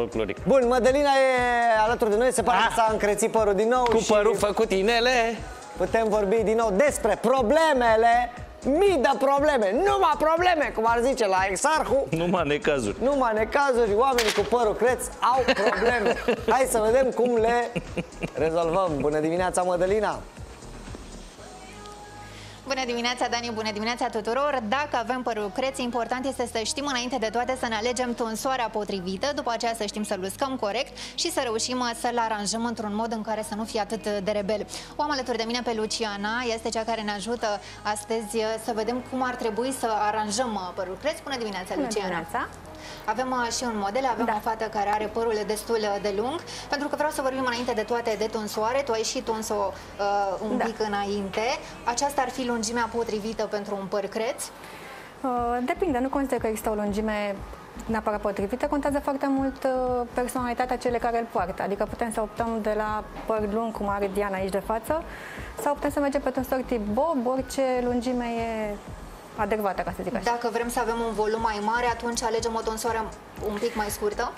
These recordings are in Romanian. Folcloric. Bun, Mădălina e alături de noi, se pare că s-a încrețit părul din nou. Cu părul făcut inele. Putem vorbi din nou despre problemele, mii de probleme, numai probleme, cum ar zice la Exarhu. Numai necazuri. Numai necazuri, oamenii cu părul creț au probleme. Hai să vedem cum le rezolvăm. Bună dimineața, Mădălina! Bună dimineața, Dani, bună dimineața tuturor! Dacă avem părul creț, important este să știm înainte de toate să ne alegem tonsoarea potrivită, după aceea să știm să-l uscăm corect și să reușim să-l aranjăm într-un mod în care să nu fie atât de rebel. O am alături de mine pe Luciana, este cea care ne ajută astăzi să vedem cum ar trebui să aranjăm părul creț. Bună dimineața, Luciana! Bună dimineața. Avem și un model, avem o fată care are părul destul de lung, pentru că vreau să vorbim înainte de toate de tonsoare. Tu ai și tons-o un pic înainte. Aceasta ar fi lungimea potrivită pentru un păr creț? Depinde, nu consider că există o lungime neapărat potrivită, contează foarte mult personalitatea celor care îl poartă. Adică putem să optăm de la păr lung, cum are Diana aici de față, sau putem să mergem pe tonsor tip bob, orice lungime e adecvată, ca să zic așa. Dacă vrem să avem un volum mai mare, atunci alegem o tonsoară un pic mai scurtă?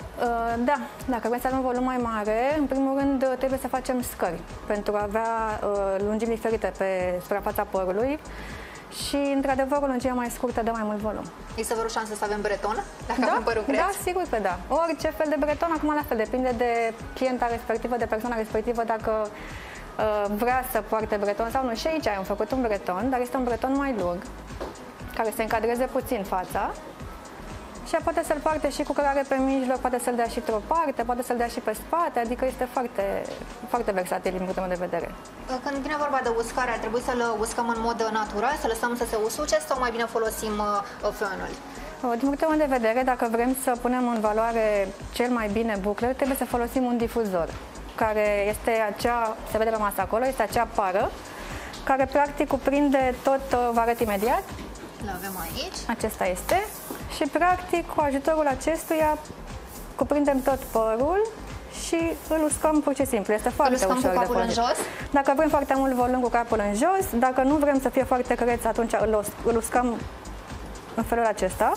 Da, dacă vrem să avem un volum mai mare, în primul rând trebuie să facem scări pentru a avea lungimi diferite pe suprafața părului și, într-adevăr, o lungime mai scurtă dă mai mult volum. Este vreo șansă să avem breton? Dacă avem părul creț? Da, sigur că da. Orice fel de breton, acum la fel, depinde de clienta respectivă, de persoana respectivă, dacă vrea să poarte breton sau nu. Și aici am făcut un breton, dar este un breton mai lung, care se încadreze puțin fața și poate să-l poarte și cu cărare pe mijloc, poate să-l dea și într-o parte, poate să-l dea și pe spate, adică este foarte, foarte versatil din punctul meu de vedere. Când vine vorba de uscare, ar trebui să-l uscăm în mod natural, să lăsăm să se usuce sau mai bine folosim flanul? Din punctul meu de vedere, dacă vrem să punem în valoare cel mai bine buclele, trebuie să folosim un difuzor, care este acea, se vede la masă acolo, este acea pară, care practic cuprinde tot, vă arăt imediat. Îl avem aici. Acesta este. Și practic cu ajutorul acestuia cuprindem tot părul și îl uscăm pur și simplu. Este foarte ușor de folosit. Îl uscăm cu capul în jos? Dacă vrem foarte mult volum, cu capul în jos. Dacă nu vrem să fie foarte creț, atunci îl uscăm în felul acesta.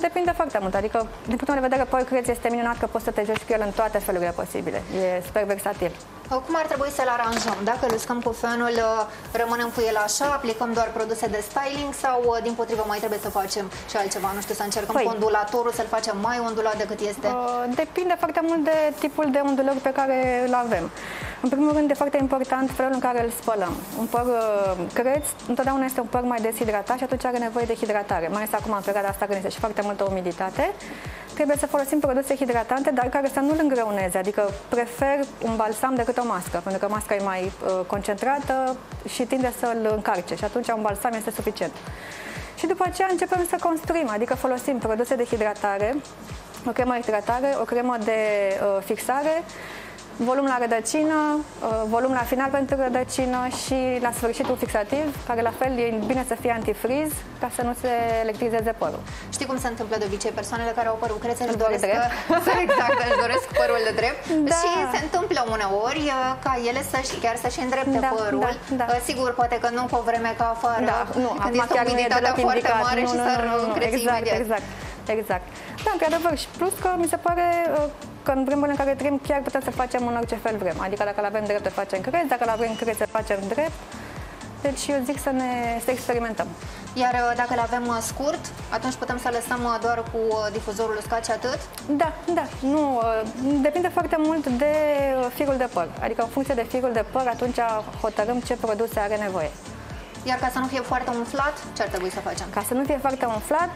Depinde foarte mult, adică din punctul meu de vedere părul creț este minunat că poți să te joci cu el în toate felurile posibile. E super versatil. Cum ar trebui să-l aranjăm? Dacă îl uscăm cu fenul, rămânem cu el așa, aplicăm doar produse de styling sau din potrivă mai trebuie să facem și altceva? Nu știu, să încercăm cu ondulatorul, să-l facem mai ondulat decât este? Depinde foarte mult de tipul de ondulări pe care îl avem. În primul rând, e foarte important felul în care îl spălăm. Un păr creț întotdeauna este un păr mai deshidratat și atunci are nevoie de hidratare. Mai ales acum, în perioada asta, când este și foarte multă umiditate, trebuie să folosim produse hidratante, dar care să nu-l îngreuneze. Adică prefer un balsam decât o mască, pentru că masca e mai concentrată și tinde să-l încarce și atunci un balsam este suficient. Și după aceea începem să construim, adică folosim produse de hidratare, o cremă de hidratare, o cremă de fixare, volum la rădăcină, volum la final pentru rădăcină și la sfârșit un fixativ, care la fel e bine să fie antifriz ca să nu se electrizeze părul. Știi cum se întâmplă de obicei? Persoanele care au părul creț își doresc, își doresc părul de drept și se întâmplă uneori ca ele chiar să-și îndrepte părul. Sigur, poate că nu pe o vreme ca afară, când este umiditatea foarte mare și să încreți imediat. Exact. Da, într-adevăr, și plus că mi se pare că în primul în care trăim chiar putem să facem în orice fel vrem. Adică dacă l-avem drept, îl facem creț, dacă l-avem creț, îl facem drept. Deci eu zic să experimentăm. Iar dacă l-avem scurt, atunci putem să lăsăm doar cu difuzorul uscat și atât? Da, da. Nu, depinde foarte mult de firul de păr. Adică în funcție de firul de păr, atunci hotărâm ce produse are nevoie. Iar ca să nu fie foarte umflat, ce ar trebui să facem? Ca să nu fie foarte umflat,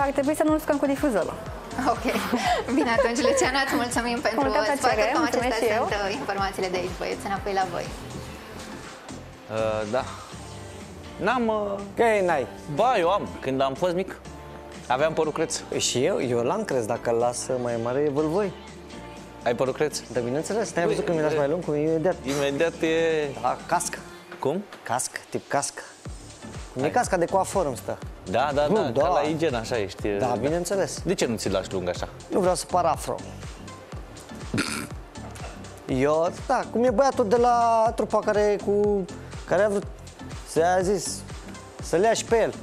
ar trebui să nu uscăm cu difuzorul. Ok. Bine, atunci, Luciana, îți mulțumim pentru spațiu. Cam acestea sunt informațiile de aici, băieți. Înapoi la voi. Da. N-am... n-ai. Ba, eu am. Când am fost mic, aveam părul creț. Și eu l-am creț. Dacă îl las mai mare, e vâlvoi. Ai părul creț? Da, bineînțeles. N-ai văzut că mi-l las mai lung? Imediat. Imediat e... cască. Cum? Casc, tip casc. Nu e casca de coafor îmi stă. Da, da, da, ca la igen așa ești. Da, bineînțeles. De ce nu ți-l lași lung așa? Nu vreau să par afro. Eu, da, cum e băiatul de la trupa care a vrut, s-a zis, să le ia și pe el.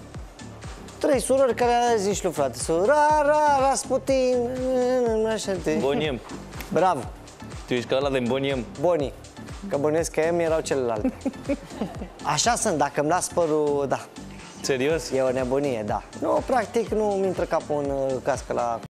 trei surori care a zis lui frate. Rasputin, așa te... Boney M. Bravo. Tu ești ca ăla de Boney M. Boney. Că bănuiesc că M erau celelalte. Așa sunt, dacă îmi las părul, da. Serios? E o nebunie, da. Nu, practic nu-mi intră capul în cască la...